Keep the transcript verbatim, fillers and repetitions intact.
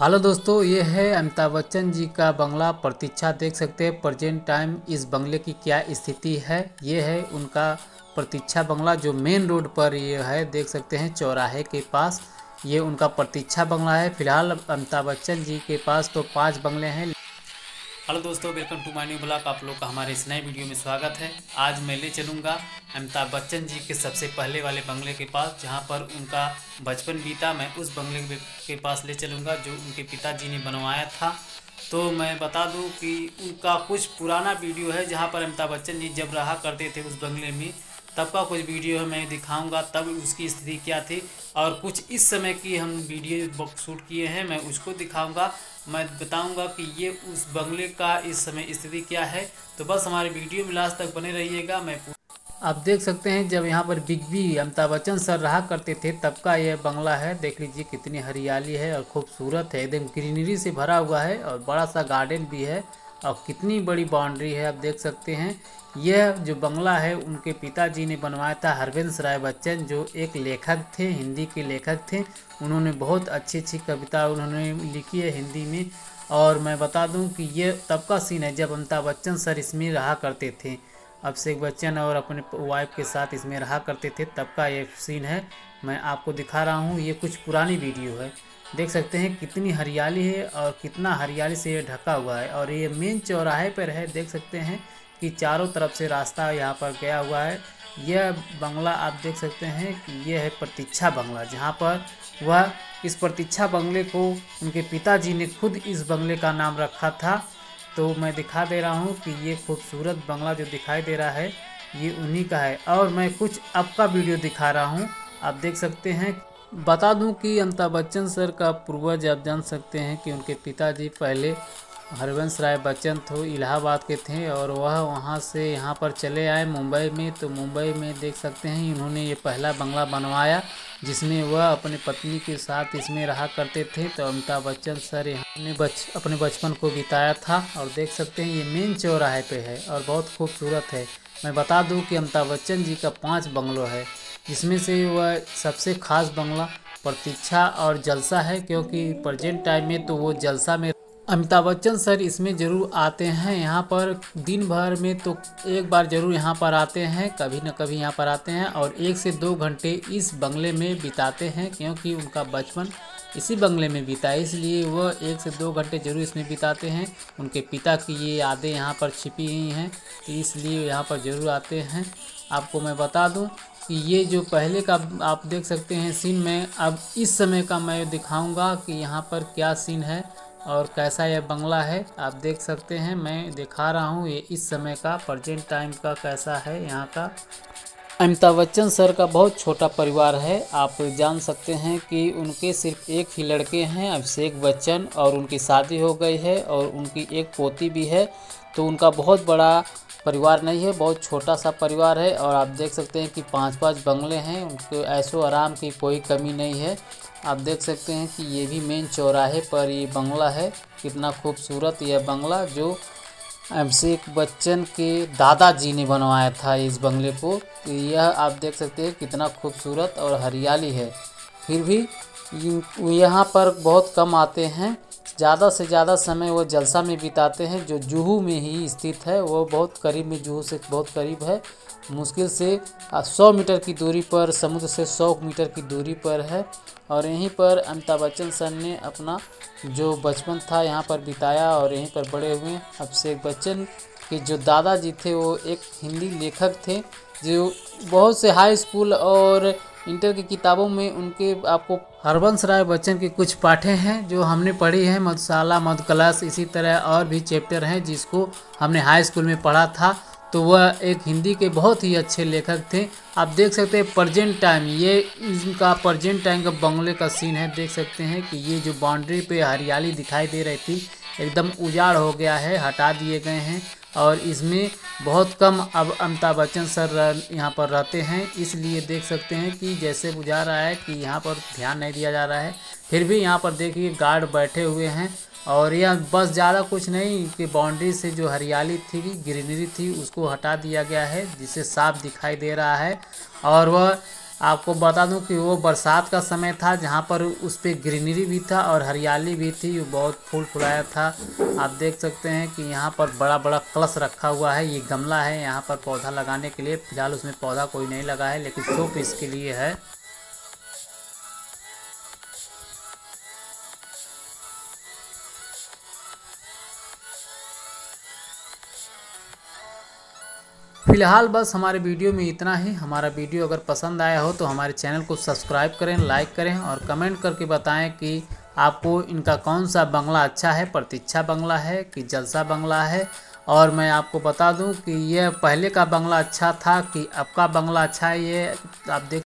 Hello दोस्तों, ये है अमिताभ बच्चन जी का बंगला प्रतीक्षा। देख सकते हैं प्रेजेंट टाइम इस बंगले की क्या स्थिति है। ये है उनका प्रतीक्षा बंगला जो मेन रोड पर ये है, देख सकते हैं चौराहे के पास। ये उनका प्रतीक्षा बंगला है। फिलहाल अमिताभ बच्चन जी के पास तो पांच बंगले हैं। हेलो दोस्तों, welcome to my new blog. आप लोग का हमारे इस नए वीडियो में स्वागत है। आज मैं ले चलूँगा अमिताभ बच्चन जी के सबसे पहले वाले बंगले के पास, जहां पर उनका बचपन बीता। मैं उस बंगले के पास ले चलूँगा जो उनके पिताजी ने बनवाया था। तो मैं बता दूं कि उनका कुछ पुराना वीडियो है जहाँ पर अमिताभ बच्चन जी जब रहा करते थे उस बंगले में, तब का कुछ वीडियो है। मैं दिखाऊंगा तब उसकी स्थिति क्या थी, और कुछ इस समय की हम वीडियो शूट किए हैं, मैं उसको दिखाऊंगा। मैं बताऊंगा कि ये उस बंगले का इस समय स्थिति क्या है। तो बस हमारे वीडियो में लास्ट तक बने रहिएगा। मैं आप देख सकते हैं जब यहाँ पर big B Amitabh Bachchan sir रहा करते थे तब का यह बंगला है। देख लीजिए कितनी हरियाली है और खूबसूरत है, एकदम ग्रीनरी से भरा हुआ है, और बड़ा सा गार्डन भी है, और कितनी बड़ी बाउंड्री है आप देख सकते हैं। यह जो बंगला है उनके पिताजी ने बनवाया था, हरिवंश राय बच्चन, जो एक लेखक थे, हिंदी के लेखक थे। उन्होंने बहुत अच्छी अच्छी कविता उन्होंने लिखी है हिंदी में। और मैं बता दूं कि यह तब का सीन है जब अमिताभ बच्चन सर इसमें रहा करते थे। अभिषेक बच्चन और अपने वाइफ के साथ इसमें रहा करते थे, तब का यह सीन है। मैं आपको दिखा रहा हूँ, ये कुछ पुरानी वीडियो है। देख सकते हैं कितनी हरियाली है और कितना हरियाली से ये ढका हुआ है, और ये मेन चौराहे पर है। देख सकते हैं कि चारों तरफ से रास्ता यहाँ पर गया हुआ है। यह बंगला आप देख सकते हैं कि यह है प्रतीक्षा बंगला, जहाँ पर वह इस प्रतीक्षा बंगले को उनके पिताजी ने खुद इस बंगले का नाम रखा था। तो मैं दिखा दे रहा हूँ कि ये खूबसूरत बंगला जो दिखाई दे रहा है ये उन्हीं का है। और मैं कुछ अब का वीडियो दिखा रहा हूँ, आप देख सकते हैं। बता दूं कि अमिताभ बच्चन सर का पूर्वज आप जान सकते हैं कि उनके पिताजी पहले हरिवंश राय बच्चन थे, इलाहाबाद के थे, और वह वहां से यहां पर चले आए मुंबई में। तो मुंबई में देख सकते हैं इन्होंने ये पहला बंगला बनवाया जिसमें वह अपने पत्नी के साथ इसमें रहा करते थे। तो अमिताभ बच्चन सर यहाँ ने बच अपने बचपन को बिताया था। और देख सकते हैं ये मेन चौराहे पे है और बहुत खूबसूरत है। मैं बता दूँ कि अमिताभ बच्चन जी का पाँच बंगलों है, जिसमें से वह सबसे ख़ास बंगला प्रतीक्षा और जलसा है, क्योंकि प्रेजेंट टाइम में तो वो जलसा में। अमिताभ बच्चन सर इसमें ज़रूर आते हैं, यहाँ पर दिन भर में तो एक बार ज़रूर यहाँ पर आते हैं, कभी न कभी यहाँ पर आते हैं, और एक से दो घंटे इस बंगले में बिताते हैं, क्योंकि उनका बचपन इसी बंगले में बीता, इसलिए वह एक से दो घंटे ज़रूर इसमें बिताते हैं। उनके पिता की ये यादें यहाँ पर छिपी हुई हैं, तो इसलिए यहाँ पर ज़रूर आते हैं। आपको मैं बता दूँ कि ये जो पहले का आप देख सकते हैं सीन में, अब इस समय का मैं दिखाऊंगा कि यहाँ पर क्या सीन है और कैसा यह बंगला है। आप देख सकते हैं मैं दिखा रहा हूँ ये इस समय का प्रेजेंट टाइम का कैसा है यहाँ का। अमिताभ बच्चन सर का बहुत छोटा परिवार है। आप जान सकते हैं कि उनके सिर्फ एक ही लड़के हैं, अभिषेक बच्चन, और उनकी शादी हो गई है और उनकी एक पोती भी है। तो उनका बहुत बड़ा परिवार नहीं है, बहुत छोटा सा परिवार है। और आप देख सकते हैं कि पांच पांच बंगले हैं, उनके ऐशो आराम की कोई कमी नहीं है। आप देख सकते हैं कि ये भी मेन चौराहे पर ये बंगला है। कितना खूबसूरत यह बंगला, जो अभिषेक बच्चन के दादाजी ने बनवाया था इस बंगले को। तो यह आप देख सकते हैं कितना खूबसूरत और हरियाली है। फिर भी यहाँ पर बहुत कम आते हैं, ज़्यादा से ज़्यादा समय वो जलसा में बिताते हैं, जो जुहू में ही स्थित है। वो बहुत करीब में, जुहू से बहुत करीब है, मुश्किल से सौ मीटर की दूरी पर, समुद्र से सौ मीटर की दूरी पर है। और यहीं पर अमिताभ बच्चन सर ने अपना जो बचपन था यहाँ पर बिताया और यहीं पर बड़े हुए। अभिषेक बच्चन के जो दादाजी थे वो एक हिंदी लेखक थे, जो बहुत से हाई स्कूल और इंटर की किताबों में उनके आपको हरिवंश राय बच्चन के कुछ पाठे हैं जो हमने पढ़ी हैं, मधुशाला, मधु क्लास, इसी तरह और भी चैप्टर हैं जिसको हमने हाई स्कूल में पढ़ा था। तो वह एक हिंदी के बहुत ही अच्छे लेखक थे। आप देख सकते हैं प्रेजेंट टाइम, ये इनका प्रेजेंट टाइम का बंगले का सीन है। देख सकते हैं कि ये जो बाउंड्री पे हरियाली दिखाई दे रही थी एकदम उजाड़ हो गया है, हटा दिए गए हैं, और इसमें बहुत कम अब अमिताभ बच्चन सर यहाँ पर रहते हैं। इसलिए देख सकते हैं कि जैसे बुझा रहा है कि यहाँ पर ध्यान नहीं दिया जा रहा है। फिर भी यहाँ पर देखिए गार्ड बैठे हुए हैं, और यह बस ज़्यादा कुछ नहीं कि बाउंड्री से जो हरियाली थी, ग्रीनरी थी, उसको हटा दिया गया है, जिससे साफ दिखाई दे रहा है। और वह आपको बता दूं कि वो बरसात का समय था जहाँ पर उस पर ग्रीनरी भी था और हरियाली भी थी, बहुत फूल फुलाया था। आप देख सकते हैं कि यहाँ पर बड़ा बड़ा कलश रखा हुआ है, ये गमला है यहाँ पर पौधा लगाने के लिए। फिलहाल उसमें पौधा कोई नहीं लगा है, लेकिन शो पीस के लिए है। फिलहाल बस हमारे वीडियो में इतना ही। हमारा वीडियो अगर पसंद आया हो तो हमारे चैनल को सब्सक्राइब करें, लाइक करें और कमेंट करके बताएं कि आपको इनका कौन सा बंगला अच्छा है, प्रतीक्षा बंगला है कि जलसा बंगला है। और मैं आपको बता दूं कि यह पहले का बंगला अच्छा था कि अब का बंगला अच्छा है, ये आप देख